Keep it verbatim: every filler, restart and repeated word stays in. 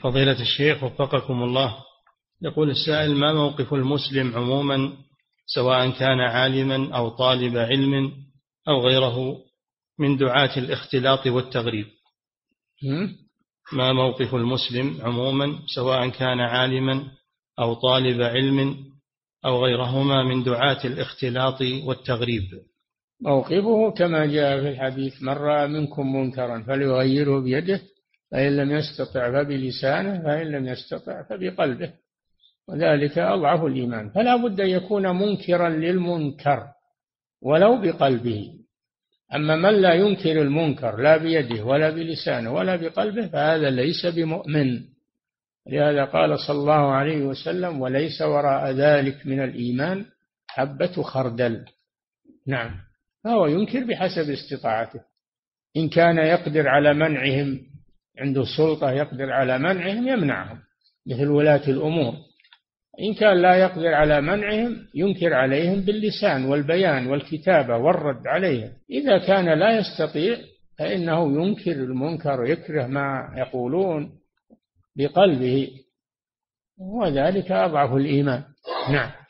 فضيلة الشيخ وفقكم الله، يقول السائل: ما موقف المسلم عموما سواء كان عالما أو طالب علم أو غيره من دعاة الاختلاط والتغريب؟ ما موقف المسلم عموما سواء كان عالما أو طالب علم أو غيرهما من دعاة الاختلاط والتغريب؟ موقفه كما جاء في الحديث: من رأى منكم منكرا فليغيره بيده، فإن لم يستطع فبلسانه، فإن لم يستطع فبقلبه، وذلك أضعف الإيمان. فلا بد أن يكون منكرا للمنكر ولو بقلبه. أما من لا ينكر المنكر لا بيده ولا بلسانه ولا بقلبه فهذا ليس بمؤمن. لهذا قال صلى الله عليه وسلم: وليس وراء ذلك من الإيمان حبة خردل. نعم، فهو ينكر بحسب استطاعته، إن كان يقدر على منعهم، عنده سلطة يقدر على منعهم يمنعهم مثل ولاة الأمور، إن كان لا يقدر على منعهم ينكر عليهم باللسان والبيان والكتابة والرد عليهم. إذا كان لا يستطيع فإنه ينكر المنكر، يكره ما يقولون بقلبه، وذلك أضعف الإيمان. نعم.